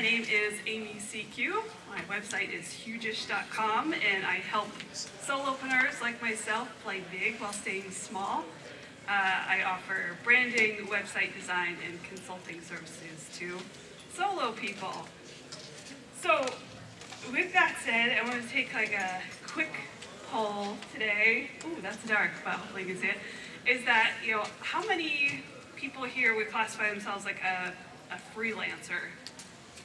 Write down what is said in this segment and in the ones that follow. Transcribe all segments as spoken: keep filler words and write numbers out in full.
My name is Amy C Q. My website is hugeish dot com, and I help solopreneurs like myself play big while staying small. Uh, I offer branding, website design, and consulting services to solo people. So with that said, I want to take like a quick poll today. Ooh, that's dark, but hopefully you can see it. Is that, you know, how many people here would classify themselves like a, a freelancer?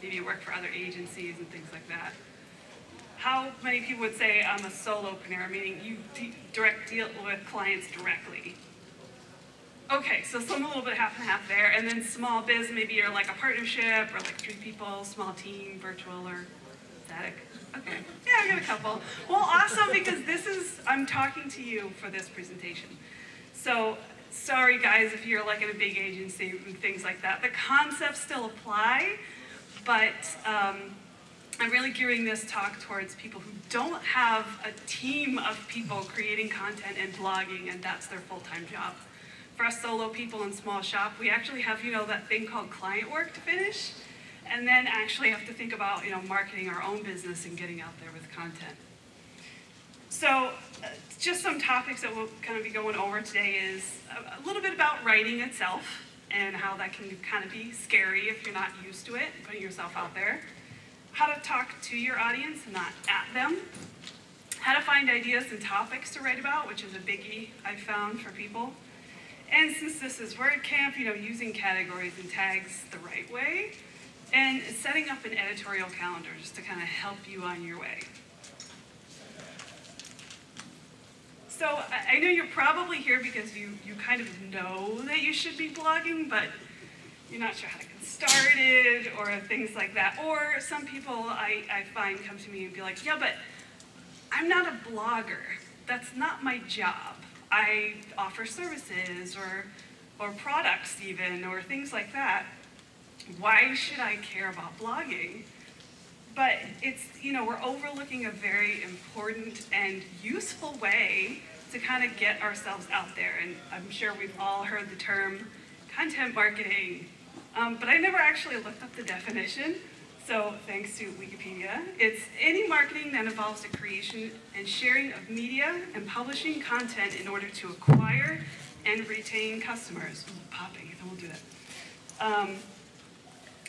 Maybe work for other agencies and things like that. How many people would say I'm a solopreneur, meaning you de direct deal with clients directly? Okay, so some a little bit half and half there. And then small biz, maybe you're like a partnership or like three people, small team, virtual or static. Okay, yeah, I got a couple. Well, awesome, because this is, I'm talking to you for this presentation. So sorry guys if you're like in a big agency and things like that. The concepts still apply, but um, I'm really gearing this talk towards people who don't have a team of people creating content and blogging, and that's their full-time job. For us solo people in small shop, we actually have, you know, that thing called client work to finish, and then actually have to think about, you know, marketing our own business and getting out there with content. So uh, just some topics that we'll kind of be going over today is a, a little bit about writing itself and how that can kind of be scary if you're not used to it, putting yourself out there. How to talk to your audience, not at them. How to find ideas and topics to write about, which is a biggie I found for people. And since this is WordCamp, you know, using categories and tags the right way, and setting up an editorial calendar just to kind of help you on your way. So I know you're probably here because you, you kind of know that you should be blogging, but you're not sure how to get started or things like that. Or some people I, I find come to me and be like, yeah, but I'm not a blogger. That's not my job. I offer services or, or products even, or things like that. Why should I care about blogging? But it's, you know, we're overlooking a very important and useful way to kind of get ourselves out there. And I'm sure we've all heard the term content marketing, um, but I never actually looked up the definition. So thanks to Wikipedia, it's any marketing that involves the creation and sharing of media and publishing content in order to acquire and retain customers. Ooh, popping, I won't do that. Um,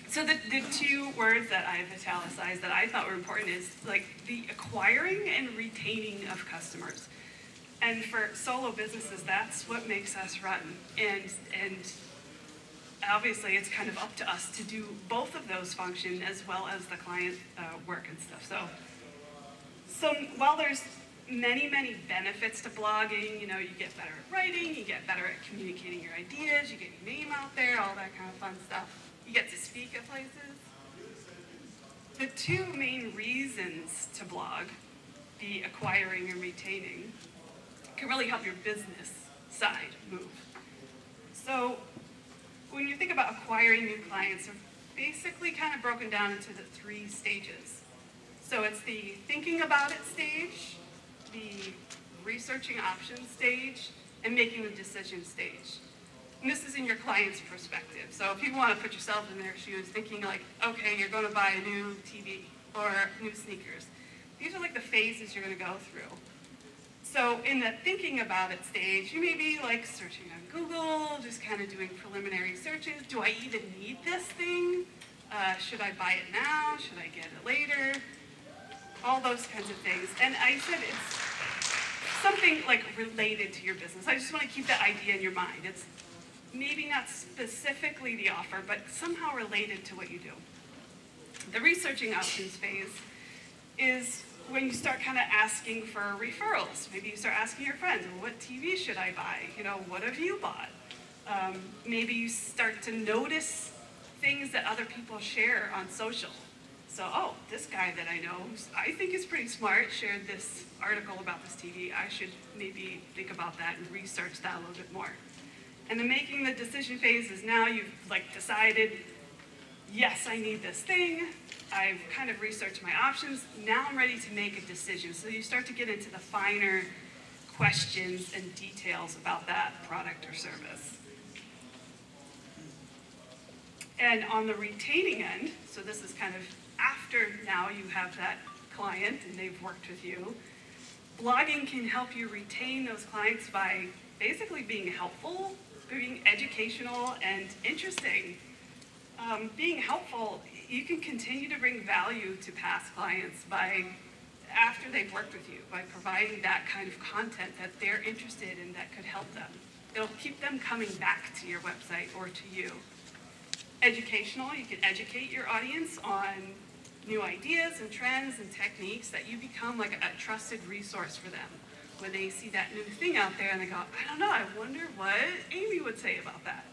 So the, the two words that I've italicized that I thought were important is like the acquiring and retaining of customers. And for solo businesses, that's what makes us run. And, and obviously it's kind of up to us to do both of those functions as well as the client uh, work and stuff. So, so while there's many, many benefits to blogging, you know, you get better at writing, you get better at communicating your ideas, you get your name out there, all that kind of fun stuff. You get to speak at places. The two main reasons to blog, the acquiring and retaining, can really help your business side move. So when you think about acquiring new clients, they're basically kind of broken down into the three stages. So it's the thinking about it stage, the researching options stage, and making the decision stage. And this is in your client's perspective. So if you want to put yourself in their shoes, thinking like, okay, you're going to buy a new T V or new sneakers. These are like the phases you're going to go through. So in the thinking about it stage, you may be like searching on Google, just kind of doing preliminary searches. Do I even need this thing? Uh, should I buy it now? Should I get it later? All those kinds of things. And I said it's something like related to your business. I just want to keep that idea in your mind. It's maybe not specifically the offer, but somehow related to what you do. The researching options phase is when you start kind of asking for referrals. Maybe you start asking your friends, well, what T V should I buy? You know, what have you bought? Um, maybe you start to notice things that other people share on social. So, oh, this guy that I know, I think is pretty smart, shared this article about this T V. I should maybe think about that and research that a little bit more. And the making the decision phase is now you've like decided, yes, I need this thing. I've kind of researched my options. Now I'm ready to make a decision. So you start to get into the finer questions and details about that product or service. And on the retaining end, so this is kind of after now you have that client and they've worked with you, blogging can help you retain those clients by basically being helpful, being educational and interesting. Um, being helpful, you can continue to bring value to past clients by, after they've worked with you, by providing that kind of content that they're interested in that could help them. It'll keep them coming back to your website or to you. Educational, you can educate your audience on new ideas and trends and techniques that you become like a trusted resource for them. When they see that new thing out there and they go, I don't know, I wonder what Amy would say about that.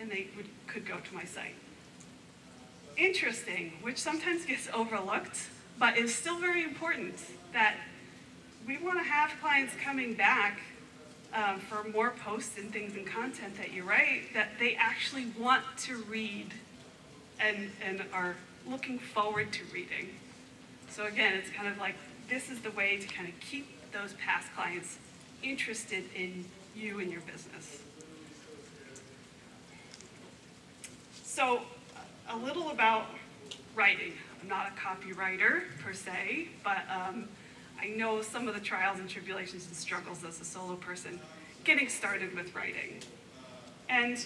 And they would, could go to my site. Interesting, which sometimes gets overlooked, but is still very important, that we want to have clients coming back um, for more posts and things and content that you write that they actually want to read and, and are looking forward to reading. So again, it's kind of like, this is the way to kind of keep those past clients interested in you and your business. So a little about writing. I'm not a copywriter per se, but um, I know some of the trials and tribulations and struggles as a solo person getting started with writing. And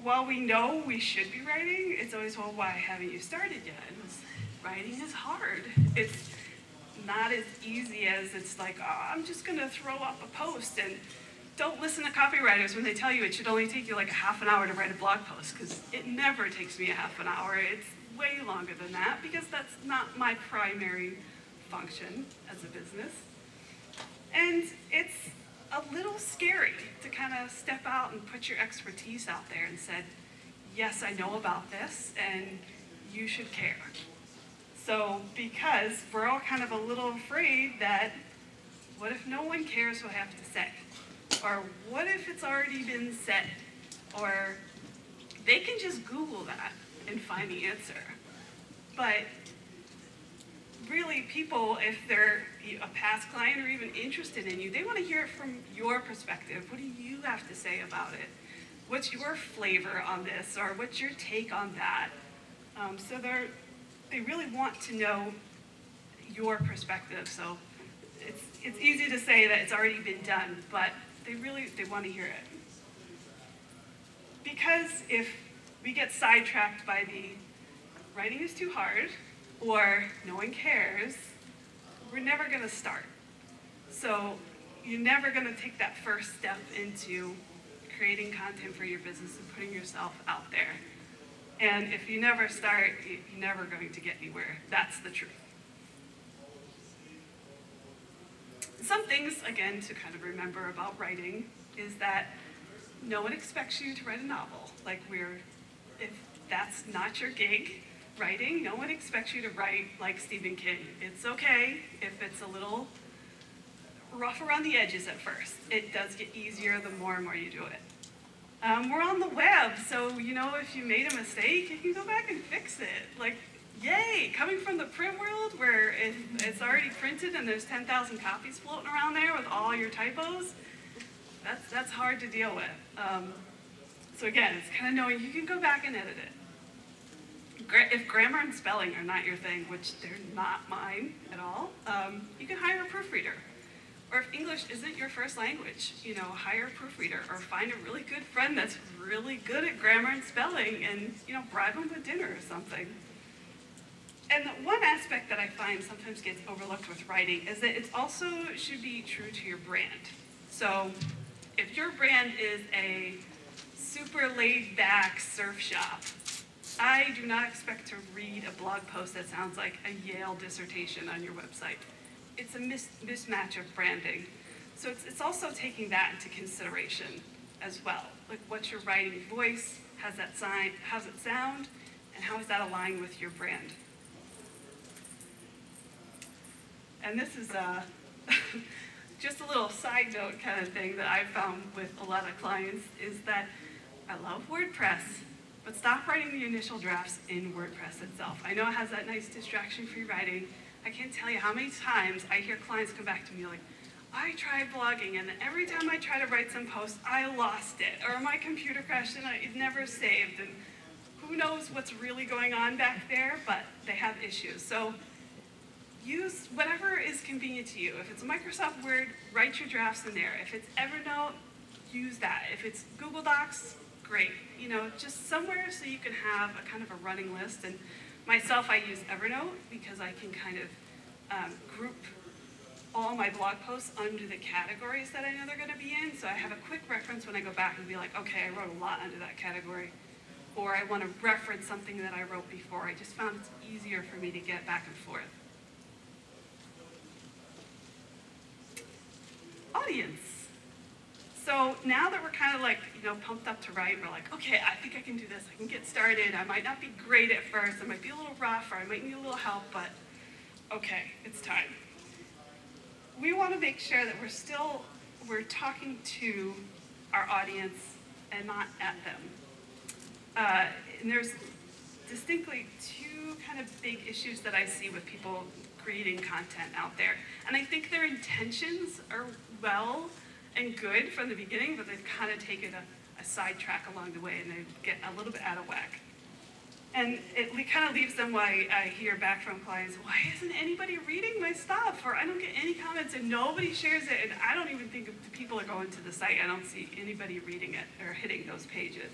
while we know we should be writing, it's always, well, why haven't you started yet? And writing is hard. It's not as easy as it's like, oh, I'm just gonna throw up a post. And don't listen to copywriters when they tell you it should only take you like a half an hour to write a blog post, because it never takes me a half an hour. It's way longer than that, because that's not my primary function as a business. And it's a little scary to kind of step out and put your expertise out there and said, yes, I know about this, and you should care. So, because we're all kind of a little afraid that, what if no one cares what I have to say? Or what if it's already been said? Or they can just Google that and find the answer. But really, people, if they're a past client or even interested in you, they want to hear it from your perspective. What do you have to say about it? What's your flavor on this, or what's your take on that? Um, so they're, they really want to know your perspective. So it's, it's easy to say that it's already been done, but they really, they want to hear it. Because if we get sidetracked by the writing is too hard, or no one cares, we're never going to start. So you're never going to take that first step into creating content for your business and putting yourself out there. And if you never start, you're never going to get anywhere. That's the truth. Some things, again, to kind of remember about writing is that no one expects you to write a novel. Like we're, if that's not your gig, writing, no one expects you to write like Stephen King. It's okay if it's a little rough around the edges at first. It does get easier the more and more you do it. Um, we're on the web, so you know if you made a mistake, you can go back and fix it. Like, yay, coming from the print world where it, it's already printed and there's ten thousand copies floating around there with all your typos, that's, that's hard to deal with. Um, so again, it's kind of knowing you can go back and edit it. Gra if grammar and spelling are not your thing, which they're not mine at all, um, you can hire a proofreader. Or if English isn't your first language, you know, hire a proofreader or find a really good friend that's really good at grammar and spelling and, you know, bribe them with dinner or something. And the one aspect that I find sometimes gets overlooked with writing is that it also should be true to your brand. So if your brand is a super laid back surf shop, I do not expect to read a blog post that sounds like a Yale dissertation on your website. It's a mis mismatch of branding. So it's, it's also taking that into consideration as well. Like, what's your writing voice? How's that sign, how's it sound? And how is that aligned with your brand? And this is uh, just a little side note kind of thing that I've found with a lot of clients is that I love WordPress, but stop writing the initial drafts in WordPress itself. I know it has that nice distraction-free writing. I can't tell you how many times I hear clients come back to me like, I tried blogging, and every time I try to write some posts, I lost it, or my computer crashed and I, it never saved. And who knows what's really going on back there, but they have issues. So use whatever is convenient to you. If it's Microsoft Word, write your drafts in there. If it's Evernote, use that. If it's Google Docs, great. You know, just somewhere so you can have a kind of a running list. And myself, I use Evernote because I can kind of um, group all my blog posts under the categories that I know they're going to be in. So I have a quick reference when I go back and be like, okay, I wrote a lot under that category. Or I want to reference something that I wrote before. I just found it's easier for me to get back and forth. Audience. So now that we're kind of like, you know, pumped up to write, we're like, okay, I think I can do this. I can get started. I might not be great at first. I might be a little rough, or I might need a little help, but okay, it's time. We want to make sure that we're still, we're talking to our audience and not at them. Uh, and there's distinctly two kind of big issues that I see with people creating content out there. And I think their intentions are well and good from the beginning, but they've kind of taken a, a sidetrack along the way and they get a little bit out of whack. And it kind of leaves them, why I hear back from clients, why isn't anybody reading my stuff? Or I don't get any comments and nobody shares it, and I don't even think if the people are going to the site, I don't see anybody reading it or hitting those pages.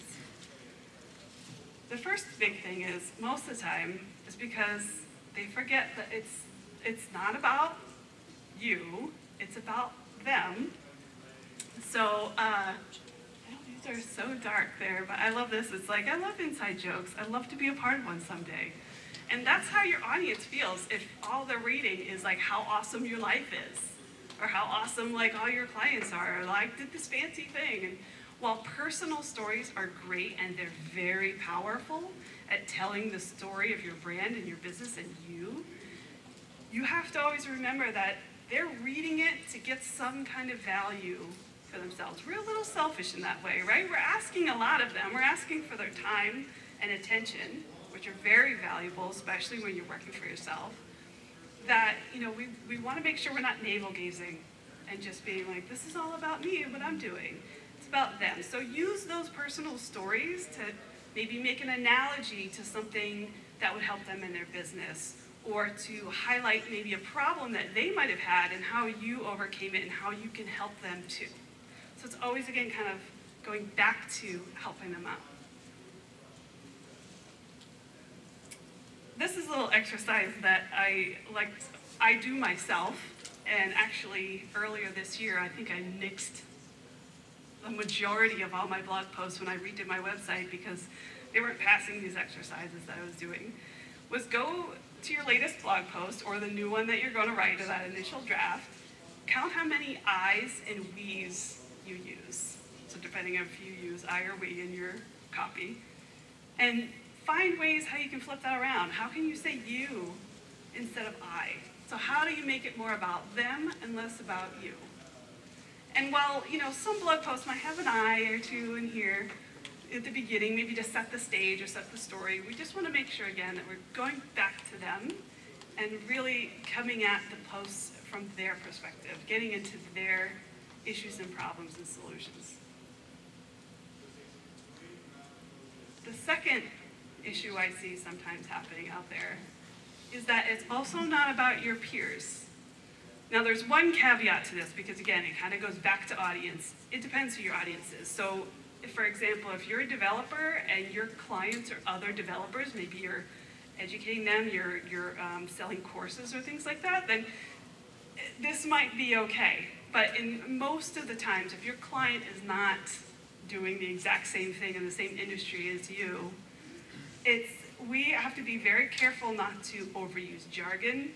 The first big thing is, most of the time, is because they forget that it's it's not about you, it's about them. So, uh, these are so dark there, but I love this. It's like, I love inside jokes. I love to be a part of one someday. And that's how your audience feels if all they're reading is like how awesome your life is, or how awesome like all your clients are, or like did this fancy thing. And while personal stories are great and they're very powerful at telling the story of your brand and your business and you, you have to always remember that they're reading it to get some kind of value for themselves. We're a little selfish in that way, right? We're asking a lot of them. We're asking for their time and attention, which are very valuable, especially when you're working for yourself. That, you know, we, we want to make sure we're not navel-gazing and just being like, this is all about me and what I'm doing. It's about them. So use those personal stories to maybe make an analogy to something that would help them in their business, or to highlight maybe a problem that they might have had and how you overcame it and how you can help them too. So it's always, again, kind of going back to helping them out. This is a little exercise that I like, I do myself, and actually earlier this year, I think I nixed the majority of all my blog posts when I redid my website because they weren't passing these exercises that I was doing, was go to your latest blog post or the new one that you're going to write, or that initial draft, count how many I's and we's you use. So depending on if you use I or we in your copy. And find ways how you can flip that around. How can you say you instead of I? So how do you make it more about them and less about you? And while, you know, some blog posts might have an I or two in here at the beginning, maybe to set the stage or set the story, we just want to make sure, again, that we're going back to them and really coming at the posts from their perspective, getting into their issues and problems and solutions. The second issue I see sometimes happening out there is that it's also not about your peers. Now there's one caveat to this, because again, it kind of goes back to audience. It depends who your audience is. So if, for example, if you're a developer and your clients are other developers, maybe you're educating them, you're, you're um, selling courses or things like that, then this might be okay. But in most of the times, if your client is not doing the exact same thing in the same industry as you, it's, we have to be very careful not to overuse jargon,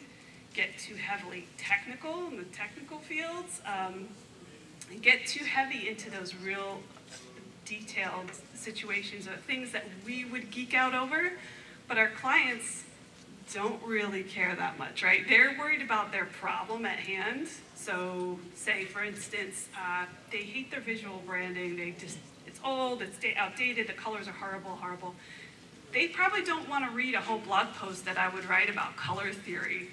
get too heavily technical in the technical fields, um, and get too heavy into those real detailed situations or things that we would geek out over, but our clients don't really care that much, right? They're worried about their problem at hand. So say, for instance, uh, they hate their visual branding. They just, it's old, it's outdated, the colors are horrible, horrible. They probably don't want to read a whole blog post that I would write about color theory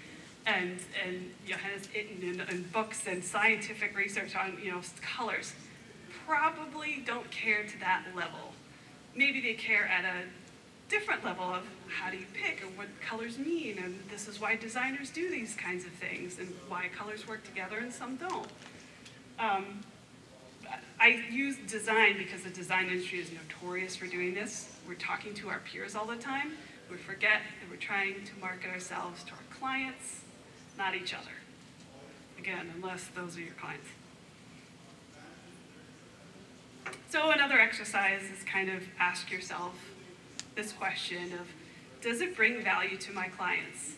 and, and Johannes Itten and, and books and scientific research on, you know, colors. Probably don't care to that level. Maybe they care at a different level of how do you pick and what colors mean, and this is why designers do these kinds of things and why colors work together and some don't. Um, I use design because the design industry is notorious for doing this. We're talking to our peers all the time. We forget that we're trying to market ourselves to our clients, not each other. Again, unless those are your clients. So another exercise is kind of ask yourself this question of, does it bring value to my clients?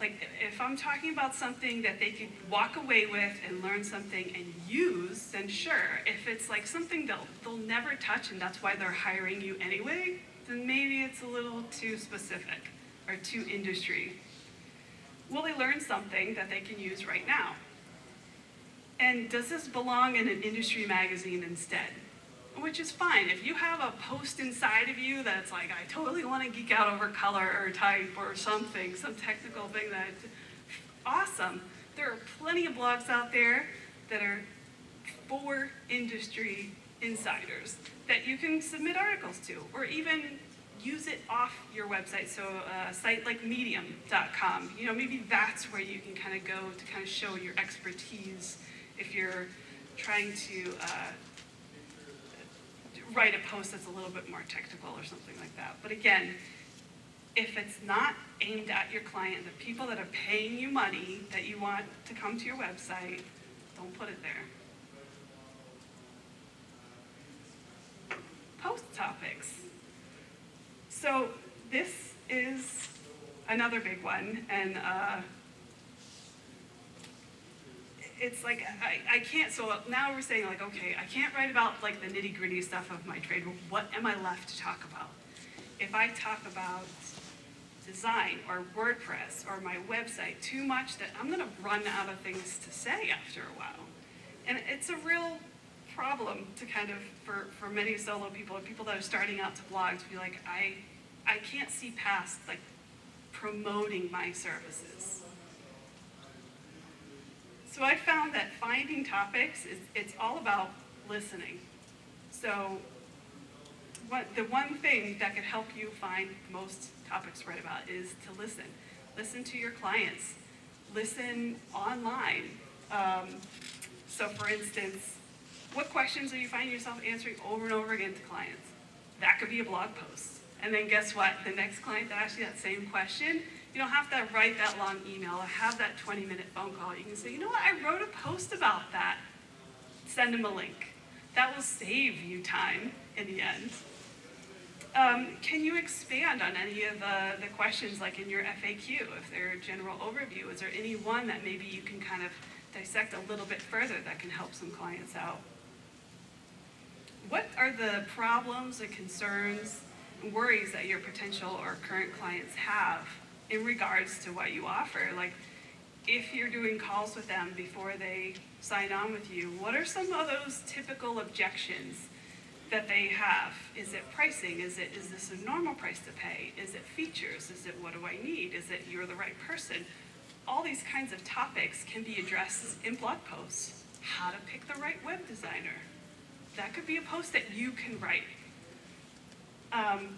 Like, if I'm talking about something that they could walk away with and learn something and use, then sure. If it's like something they'll, they'll never touch and that's why they're hiring you anyway, then maybe it's a little too specific or too industry. Will they learn something that they can use right now? And does this belong in an industry magazine instead? Which is fine. If you have a post inside of you that's like, I totally want to geek out over color or type or something, some technical thing, that awesome. There are plenty of blogs out there that are for industry insiders that you can submit articles to, or even use it off your website. So a site like medium dot com, you know, maybe that's where you can kind of go to kind of show your expertise if you're trying to uh, write a post that's a little bit more technical or something like that. But again, if it's not aimed at your client, the people that are paying you money that you want to come to your website, don't put it there. Post topics. So this is another big one, and uh, it's like, I, I can't, so now we're saying like, okay, I can't write about like the nitty gritty stuff of my trade. What am I left to talk about? If I talk about design or WordPress or my website too much, that I'm gonna run out of things to say after a while. And it's a real problem to kind of, for, for many solo people, or people that are starting out to blog, to be like, I, I can't see past like promoting my services. So I found that finding topics, is, it's all about listening. So what, the one thing that could help you find most topics to write about is to listen. Listen to your clients. Listen online. Um, so for instance, what questions are you finding yourself answering over and over again to clients? That could be a blog post. And then guess what? The next client that asks you that same question, you don't have to write that long email or have that twenty minute phone call. You can say, you know what, I wrote a post about that. Send them a link. That will save you time in the end. Um, can you expand on any of the, the questions like in your F A Q, if they're a general overview? Is there any one that maybe you can kind of dissect a little bit further that can help some clients out? What are the problems and concerns and worries that your potential or current clients have in regards to what you offer? Like, if you're doing calls with them before they sign on with you, what are some of those typical objections that they have? Is it pricing? Is it, is this a normal price to pay? Is it features? Is it what do I need? Is it you're the right person? All these kinds of topics can be addressed in blog posts. How to pick the right web designer. That could be a post that you can write. Um,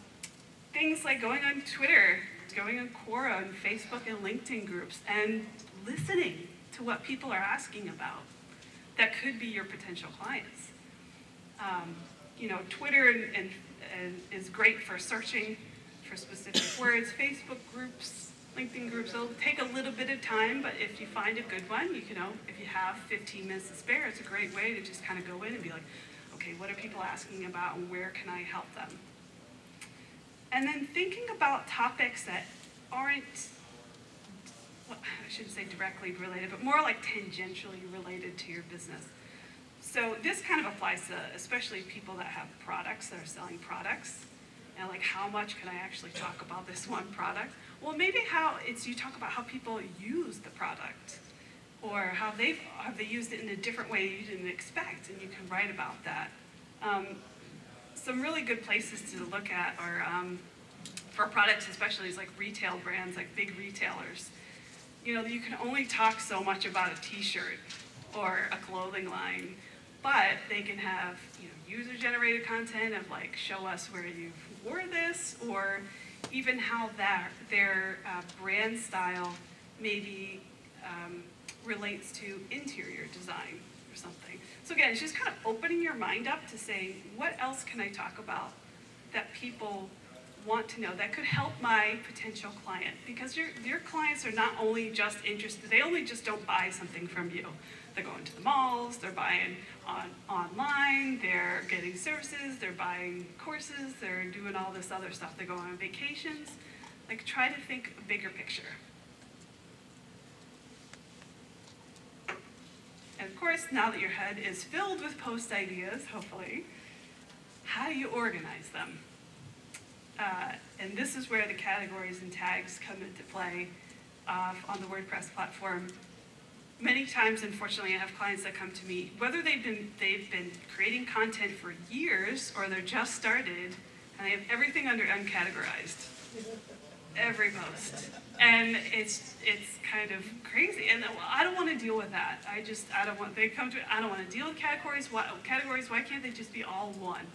things like going on Twitter, going on Quora and Facebook and LinkedIn groups and listening to what people are asking about that could be your potential clients. Um, you know, Twitter and, and, and is great for searching for specific words. Facebook groups, LinkedIn groups, it'll take a little bit of time, but if you find a good one, you can know, if you have fifteen minutes to spare, it's a great way to just kind of go in and be like, okay, what are people asking about and where can I help them? And then thinking about topics that aren't, well, I shouldn't say directly related, but more like tangentially related to your business. So this kind of applies to especially people that have products, that are selling products. And like, how much can I actually talk about this one product? Well, maybe how it's, you talk about how people use the product or how they've, have they used it in a different way you didn't expect, and you can write about that. Um, Some really good places to look at are, um, for products especially, is like retail brands, like big retailers. You know, you can only talk so much about a t-shirt or a clothing line But they can have, you know, user-generated content of like, show us where you wore this, or even how that their uh, brand style maybe um, relates to interior design or something. So again, it's just kind of opening your mind up to saying, what else can I talk about that people want to know that could help my potential client? Because your, your clients are not only just interested, they only just don't buy something from you. They're going to the malls, they're buying on, online, they're getting services, they're buying courses, they're doing all this other stuff. They go on vacations. Like, try to think a bigger picture. And of course, now that your head is filled with post ideas, hopefully, how do you organize them? Uh, and this is where the categories and tags come into play uh, on the WordPress platform. Many times, unfortunately, I have clients that come to me, whether they've been, they've been creating content for years or they're just started, and they have everything under uncategorized, every post. And it's, it's kind of crazy. And I don't want to deal with that. I just, I don't want, they come to, I don't want to deal with categories. Why, categories, why can't they just be all one?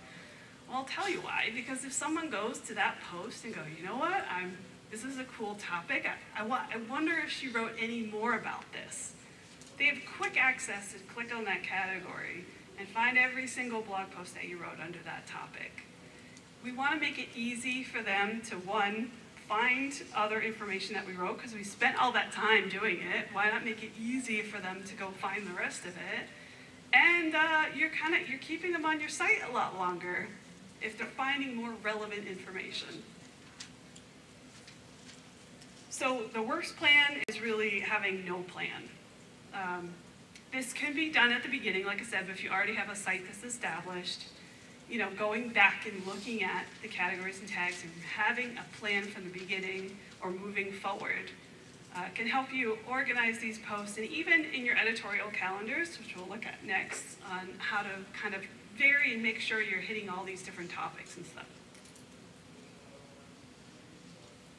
Well, I'll tell you why, because if someone goes to that post and go, you know what, I'm, this is a cool topic, I, I, wa I wonder if she wrote any more about this. They have quick access to click on that category and find every single blog post that you wrote under that topic. We want to make it easy for them to, one, find other information that we wrote, because we spent all that time doing it. Why not make it easy for them to go find the rest of it? And uh, you're kind of, you're keeping them on your site a lot longer if they're finding more relevant information. So the worst plan is really having no plan. Um, this can be done at the beginning, like I said, but if you already have a site that's established, you know, going back and looking at the categories and tags and having a plan from the beginning or moving forward uh, can help you organize these posts, and even in your editorial calendars, which we'll look at next, on how to kind of vary and make sure you're hitting all these different topics and stuff.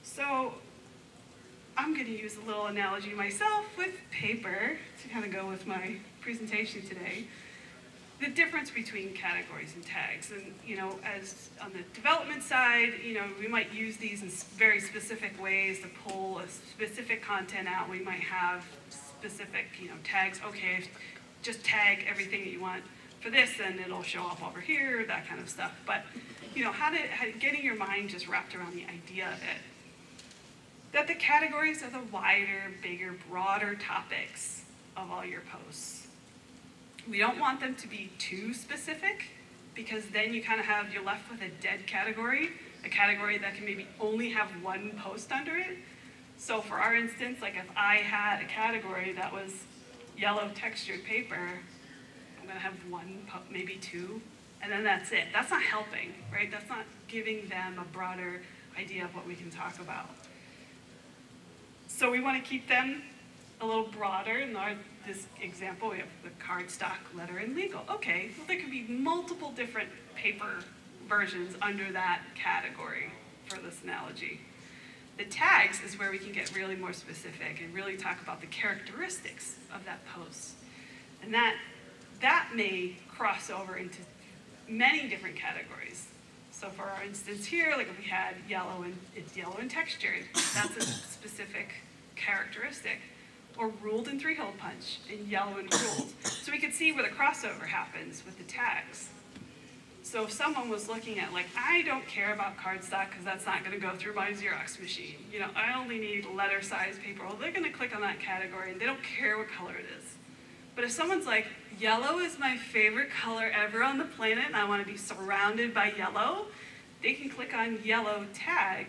So I'm going to use a little analogy myself with paper to kind of go with my presentation today. The difference between categories and tags, and you know, as on the development side, you know, we might use these in very specific ways to pull a specific content out. We might have specific, you know, tags. Okay, just tag everything that you want for this, and it'll show up over here, that kind of stuff. But, you know, how to, how to getting your mind just wrapped around the idea of it. That the categories are the wider, bigger, broader topics of all your posts. We don't want them to be too specific, because then you kind of have, you're left with a dead category, a category that can maybe only have one post under it. So for our instance, like if I had a category that was yellow textured paper, I'm gonna have one, maybe two, and then that's it. That's not helping, right? That's not giving them a broader idea of what we can talk about. So we want to keep them a little broader. In our, this example, we have the cardstock, letter, and legal. Okay, well, there could be multiple different paper versions under that category for this analogy. The tags is where we can get really more specific and really talk about the characteristics of that post, and that. That may cross over into many different categories. So for our instance here, like if we had yellow and it's yellow and textured, that's a specific characteristic. Or ruled and three-hole punch, and yellow and ruled. So we could see where the crossover happens with the tags. So if someone was looking at like, I don't care about cardstock because that's not gonna go through my Xerox machine. You know, I only need letter size paper. Well, they're gonna click on that category and they don't care what color it is. But if someone's like, yellow is my favorite color ever on the planet and I want to be surrounded by yellow, they can click on yellow tag,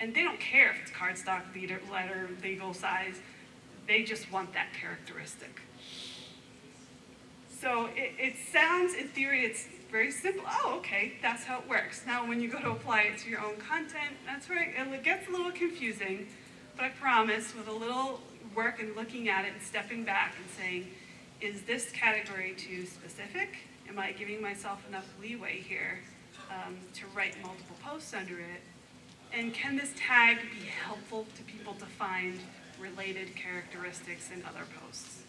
and they don't care if it's cardstock, leader, letter, legal size. They just want that characteristic. So it, it sounds, in theory, it's very simple. Oh, okay, that's how it works. Now when you go to apply it to your own content, that's where it, it gets a little confusing. But I promise, with a little work and looking at it and stepping back and saying, is this category too specific? Am I giving myself enough leeway here um, to write multiple posts under it? And can this tag be helpful to people to find related characteristics in other posts?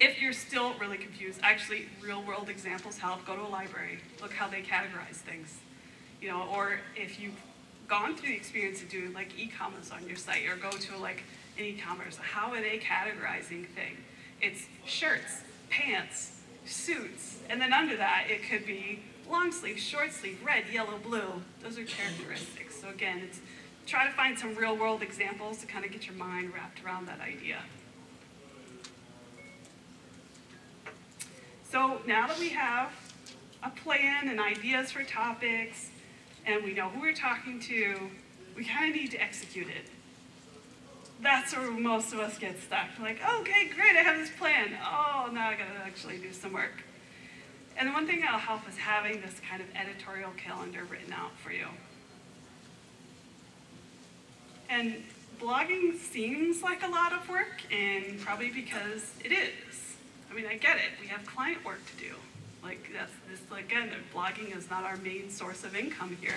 If you're still really confused, actually real world examples help. Go to a library, look how they categorize things. You know, or if you've gone through the experience of doing like e-commerce on your site, or go to like an e-commerce, how are they categorizing thing? It's shirts, pants, suits, and then under that it could be long sleeve, short sleeve, red, yellow, blue. Those are characteristics. So again, it's try to find some real world examples to kind of get your mind wrapped around that idea. So now that we have a plan and ideas for topics, and we know who we're talking to, we kind of need to execute it. That's where most of us get stuck. We're like, oh, okay, great, I have this plan. Oh, now I gotta actually do some work. And the one thing that'll help is having this kind of editorial calendar written out for you. And blogging seems like a lot of work, and probably because it is. I mean, I get it, we have client work to do. Like, that's this, again, blogging is not our main source of income here.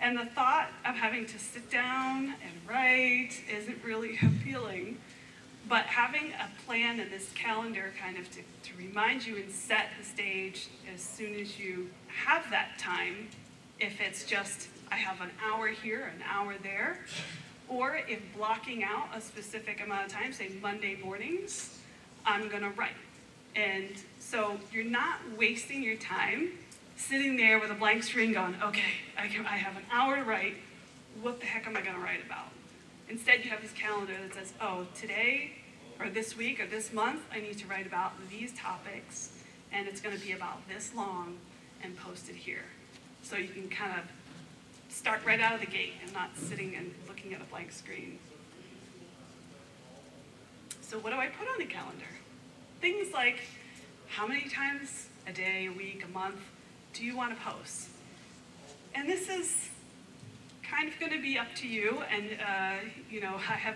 And the thought of having to sit down and write isn't really appealing. But having a plan and this calendar kind of to, to remind you and set the stage as soon as you have that time, if it's just, I have an hour here, an hour there, or if blocking out a specific amount of time, say Monday mornings, I'm gonna write. And so you're not wasting your time sitting there with a blank screen going, okay, I, can, I have an hour to write, what the heck am I gonna write about? Instead, you have this calendar that says, oh, today, or this week, or this month, I need to write about these topics, and it's gonna be about this long, and posted here. So you can kind of start right out of the gate and not sitting and looking at a blank screen. So what do I put on the calendar? Things like, how many times a day, a week, a month, do you want to post? And this is kind of going to be up to you. And uh, you know, I have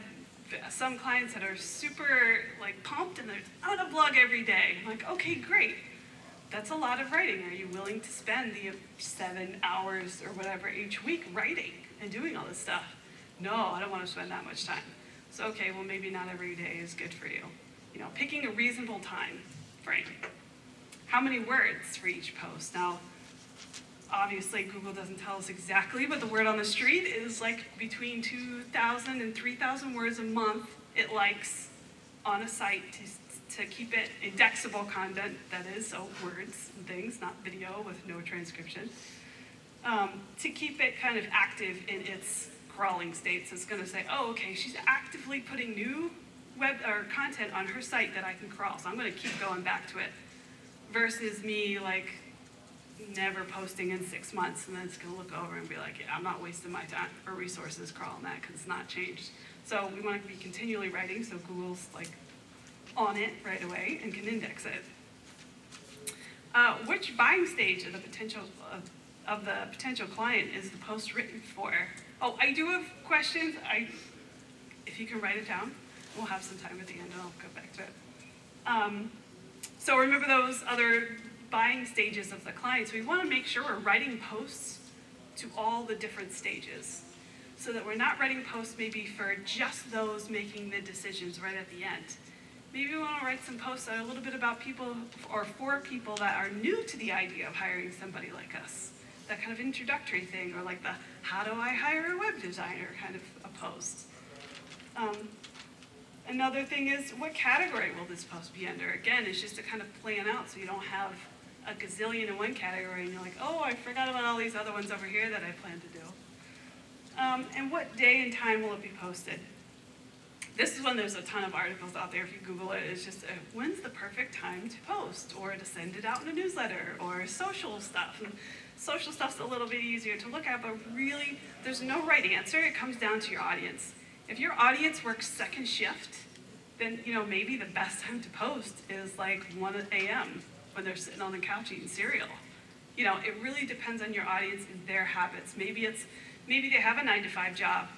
some clients that are super like pumped and they're on a blog every day. I'm like, okay, great. That's a lot of writing. Are you willing to spend the seven hours or whatever each week writing and doing all this stuff? No, I don't want to spend that much time. So okay, well maybe not every day is good for you. You know, picking a reasonable time frame. How many words for each post? Now, obviously Google doesn't tell us exactly, but the word on the street is like between two thousand and three thousand words a month it likes on a site to, to keep it indexable content, that is, so words and things, not video with no transcription, um, to keep it kind of active in its crawling state. So it's gonna say, oh, okay, she's actively putting new web or content on her site that I can crawl, so I'm going to keep going back to it, versus me like never posting in six months and then it's going to look over and be like, yeah, I'm not wasting my time or resources crawling that because it's not changed. So we want to be continually writing so Google's like on it right away and can index it. Uh, which buying stage of the potential of, of the potential client is the post written for? Oh, I do have questions. I if you can write it down. We'll have some time at the end and I'll go back to it. Um, so remember those other buying stages of the clients. We want to make sure we're writing posts to all the different stages so that we're not writing posts maybe for just those making the decisions right at the end. Maybe we want to write some posts a little bit about people or for people that are new to the idea of hiring somebody like us. That kind of introductory thing, or like the how do I hire a web designer kind of a post. Um, Another thing is, what category will this post be under? Again, it's just to kind of plan out so you don't have a gazillion in one category and you're like, oh, I forgot about all these other ones over here that I planned to do. Um, and what day and time will it be posted? This is when there's a ton of articles out there. If you Google it, it's just, uh, when's the perfect time to post or to send it out in a newsletter or social stuff? And social stuff's a little bit easier to look at, but really, there's no right answer. It comes down to your audience. If your audience works second shift, then you know maybe the best time to post is like one A M when they're sitting on the couch eating cereal. You know, it really depends on your audience and their habits. Maybe it's maybe they have a nine to five job,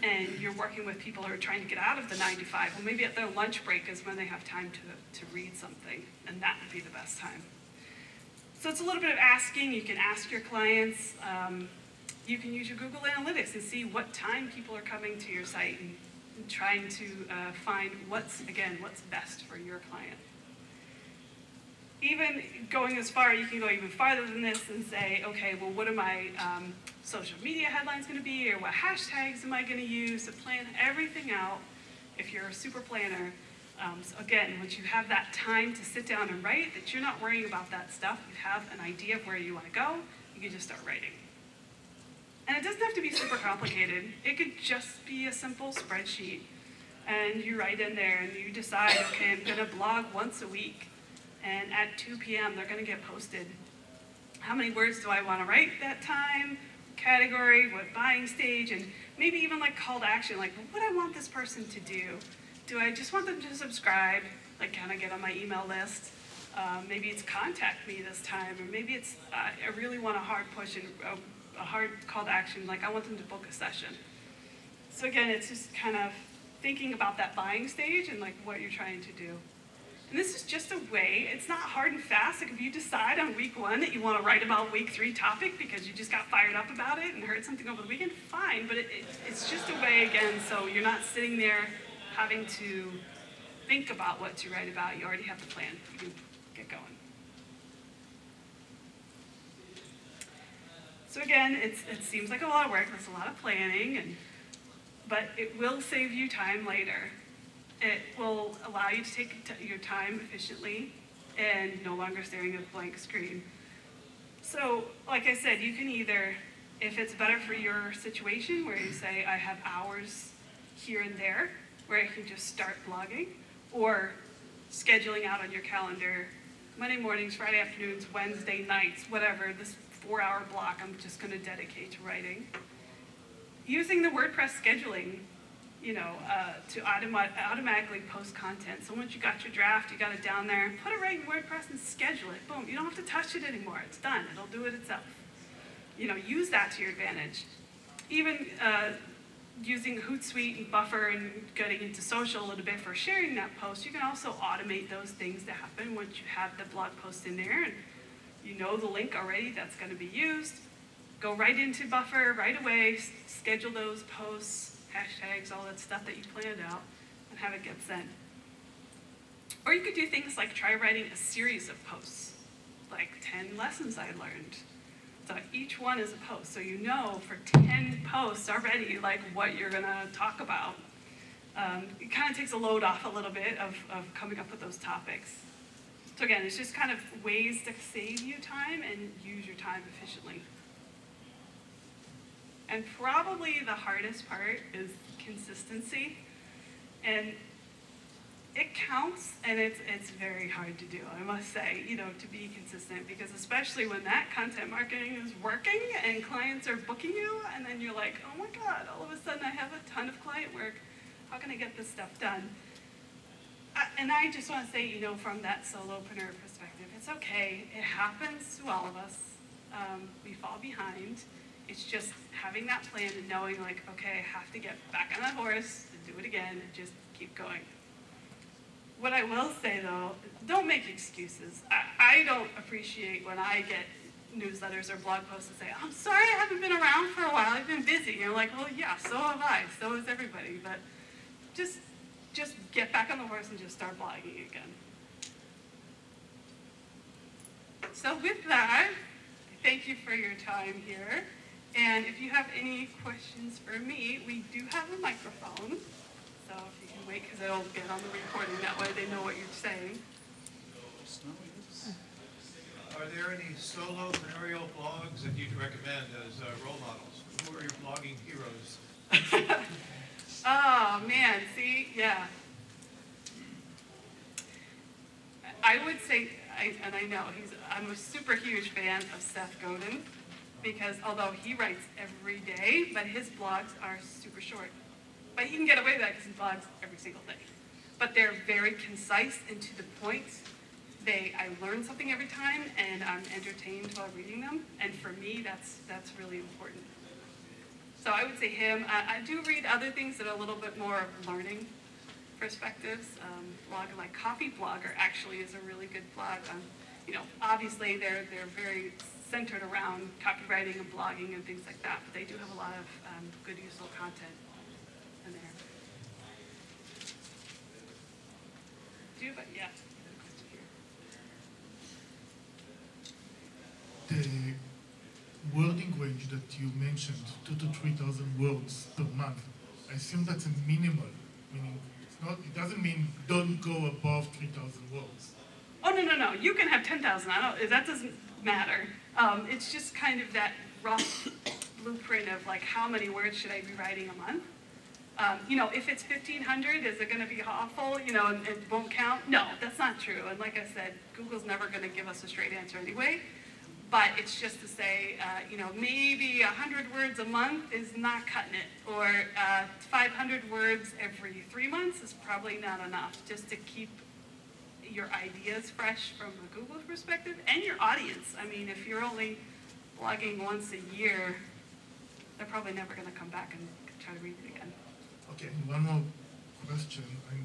and you're working with people who are trying to get out of the nine to five. Well, maybe at their lunch break is when they have time to to read something, and that would be the best time. So it's a little bit of asking. You can ask your clients. Um, You can use your Google Analytics and see what time people are coming to your site and, and trying to uh, find what's, again, what's best for your client. even going as far, you can go even farther than this and say, okay, well, what are my um, social media headlines going to be, or what hashtags am I going to use? To plan everything out if you're a super planner. Um, so again, once you have that time to sit down and write, that you're not worrying about that stuff, you have an idea of where you want to go, you can just start writing. And it doesn't have to be super complicated. It could just be a simple spreadsheet. And you write in there and you decide, okay, I'm going to blog once a week. And at two p m they're going to get posted. How many words do I want to write that time? Category, what buying stage, and maybe even like call to action, like what I want this person to do. Do I just want them to subscribe, like kind of get on my email list? Uh, maybe it's contact me this time, or maybe it's uh, I really want a hard push and a, a hard call to action, like I want them to book a session. So again, it's just kind of thinking about that buying stage and like what you're trying to do. And this is just a way, it's not hard and fast. Like if you decide on week one that you want to write about week three topic because you just got fired up about it and heard something over the weekend, fine. But it, it, it's just a way, again, so you're not sitting there having to think about what to write about. You already have the plan. You can get going. So again, it's, it seems like a lot of work. There's a lot of planning, and, but it will save you time later. It will allow you to take your time efficiently and no longer staring at a blank screen. So, like I said, you can either, if it's better for your situation where you say, I have hours here and there where I can just start blogging, or scheduling out on your calendar, Monday mornings, Friday afternoons, Wednesday nights, whatever, this four hour block I'm just gonna dedicate to writing. Using the WordPress scheduling, you know, uh, to automat automatically post content. So once you got your draft, you got it down there, put it right in WordPress and schedule it. Boom, you don't have to touch it anymore. It's done, it'll do it itself. You know, use that to your advantage. Even uh, using Hootsuite and Buffer and getting into social a little bit for sharing that post, you can also automate those things that happen once you have the blog post in there and you know the link already that's gonna be used. Go right into Buffer right away, schedule those posts, hashtags, all that stuff that you planned out, and have it get sent. Or you could do things like try writing a series of posts, like ten lessons I learned. So each one is a post, so you know for ten posts already like what you're gonna talk about. Um, it kind of takes a load off a little bit of, of coming up with those topics. So again, it's just kind of ways to save you time and use your time efficiently. And probably the hardest part is consistency. And it counts, and it's, it's very hard to do, I must say, you know, to be consistent, because especially when that content marketing is working and clients are booking you, and then you're like, oh my God, all of a sudden I have a ton of client work. How can I get this stuff done? I, and I just want to say, you know, from that solopreneur perspective, it's okay. It happens to all of us. Um, we fall behind. It's just having that plan and knowing like, okay, I have to get back on that horse and do it again and just keep going. What I will say though, don't make excuses. I, I don't appreciate when I get newsletters or blog posts that say, I'm sorry I haven't been around for a while, I've been busy. And you're like, well yeah, so have I, so is everybody. But just, just get back on the horse and just start blogging again. So with that, thank you for your time here. And if you have any questions for me, we do have a microphone. So if you can wait, because it'll get on the recording. That way they know what you're saying. Are there any solopreneurial blogs that you'd recommend as uh, role models? Who are your blogging heroes? Oh, man. See? Yeah. I would say, I, and I know, he's, I'm a super huge fan of Seth Godin. Because although he writes every day, but his blogs are super short. But he can get away with that because he blogs every single day. But they're very concise and to the point. They, I learn something every time, and I'm entertained while reading them. And for me, that's, that's really important. So I would say him. I, I do read other things that are a little bit more of learning perspectives. Um, blog like Copyblogger actually is a really good blog. Um, you know, obviously they're, they're very centered around copywriting and blogging and things like that, but they do have a lot of um, good, useful content in there. Do, but yeah. wording range that you mentioned, two to three thousand words per month, I assume that's a minimal, meaning it's not, it doesn't mean don't go above three thousand words. Oh, no, no, no, you can have ten thousand, I don't, that doesn't matter. Um, it's just kind of that rough blueprint of like, how many words should I be writing a month? Um, you know, if it's fifteen hundred, is it going to be awful, you know, and it won't count? No, that's not true. And like I said, Google's never going to give us a straight answer anyway. But it's just to say, uh, you know, maybe one hundred words a month is not cutting it. Or uh, five hundred words every three months is probably not enough, just to keep your ideas fresh from a Google perspective and your audience. I mean, if you're only blogging once a year, they're probably never going to come back and try to read it again. Okay, and one more question. I'm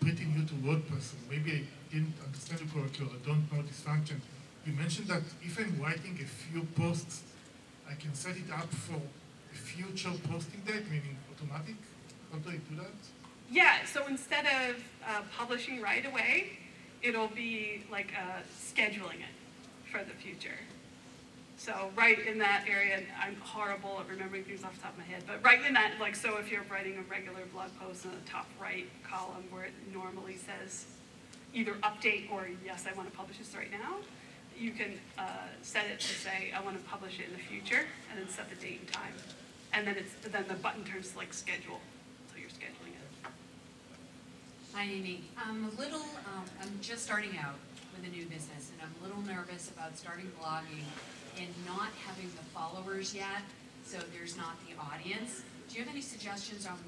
pretty new to WordPress, and maybe I didn't understand it correctly, or I don't know this function. You mentioned that if I'm writing a few posts, I can set it up for a future posting date, meaning automatic. How do I do that? Yeah, so instead of uh, publishing right away, it'll be like uh, scheduling it for the future. So right in that area, and I'm horrible at remembering things off the top of my head, but right in that, like, so if you're writing a regular blog post in the top right column where it normally says either update or yes, I want to publish this right now, you can uh, set it to say, I want to publish it in the future, and then set the date and time. And then, it's, then the button turns to like schedule, so you're scheduling it. Hi, Amy. I'm a little, um, I'm just starting out with a new business, and I'm a little nervous about starting blogging and not having the followers yet, so there's not the audience. Do you have any suggestions on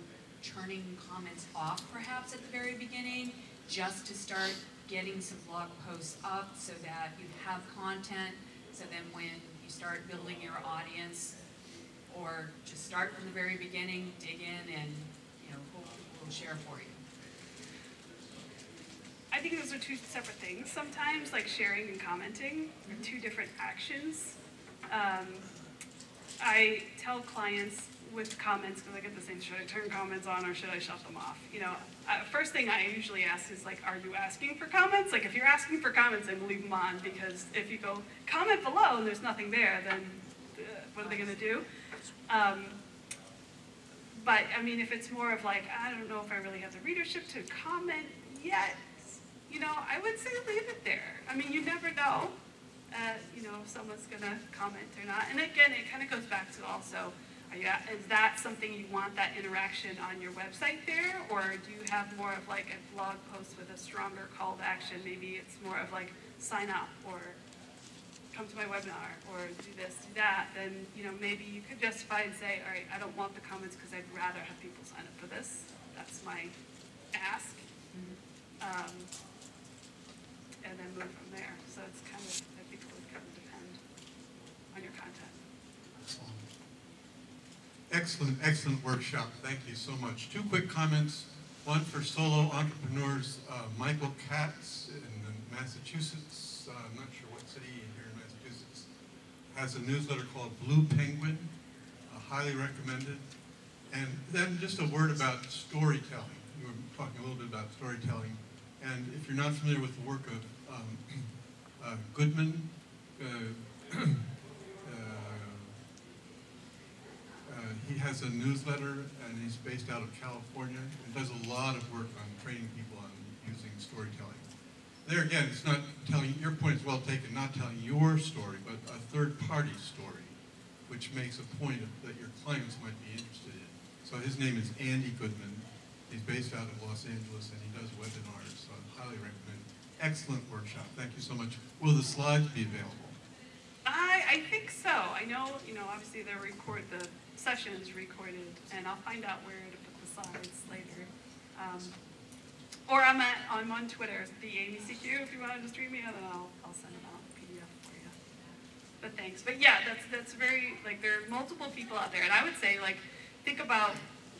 turning comments off, perhaps, at the very beginning, just to start getting some blog posts up so that you have content, so then when you start building your audience, or just start from the very beginning, dig in, and you know, we'll, we'll share for you? I think those are two separate things sometimes, like sharing and commenting are two different actions. Um, I tell clients with comments, because I get the same, should I turn comments on or should I shut them off? You know, uh, first thing I usually ask is like, are you asking for comments? Like if you're asking for comments, then leave them on, because if you go comment below and there's nothing there, then uh, what are they going to do? Um, but I mean, if it's more of like, I don't know if I really have the readership to comment yet, you know, I would say leave it there. I mean, you never know, uh, you know, if someone's going to comment or not. And again, it kind of goes back to also, are you, is that something you want, that interaction on your website there? Or do you have more of like a blog post with a stronger call to action? Maybe it's more of like, sign up or come to my webinar or do this, do that. Then, you know, maybe you could justify and say, all right, I don't want the comments because I'd rather have people sign up for this. That's my ask. Mm-hmm. um, and then move from there. So it's kind of, I think it would kind of depend on your content. Excellent. Excellent, excellent workshop. Thank you so much. Two quick comments. One for solo entrepreneurs, uh, Michael Katz in Massachusetts, uh, I'm not sure what city here in Massachusetts, has a newsletter called Blue Penguin, uh, highly recommended. And then just a word about storytelling. We were talking a little bit about storytelling. And if you're not familiar with the work of um, uh, Goodman, uh, uh, uh, he has a newsletter and he's based out of California and does a lot of work on training people on using storytelling. There again, it's not telling, your point is well taken, not telling your story, but a third party story, which makes a point of, that your clients might be interested in. So his name is Andy Goodman. He's based out of Los Angeles and he does webinars, so I highly recommend it. Excellent workshop. Thank you so much. Will the slides be available? I, I think so. I know, you know, obviously the record, the session is recorded, and I'll find out where to put the slides later. Um, or I'm at, I'm on Twitter, the Amy C Q, if you want to just read me, and then I'll, I'll send it out in P D F for you. But thanks. But yeah, that's, that's very, like, there are multiple people out there, and I would say, like, think about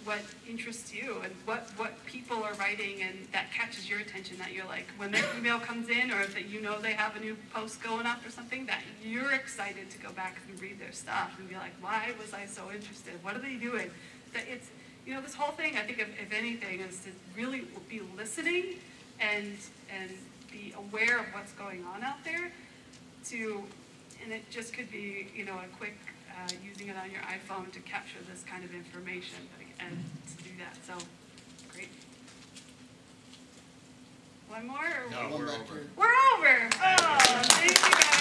what interests you and what, what people are writing and that catches your attention, that you're like, when their email comes in or that you know they have a new post going up or something, that you're excited to go back and read their stuff and be like, why was I so interested? What are they doing? That it's, you know, this whole thing, I think if, if anything, is to really be listening and, and be aware of what's going on out there to, and it just could be, you know, a quick uh, using it on your iPhone to capture this kind of information and to do that. So, great. One more? Or no, we're, we're over. over. We're over. Oh, thank you guys.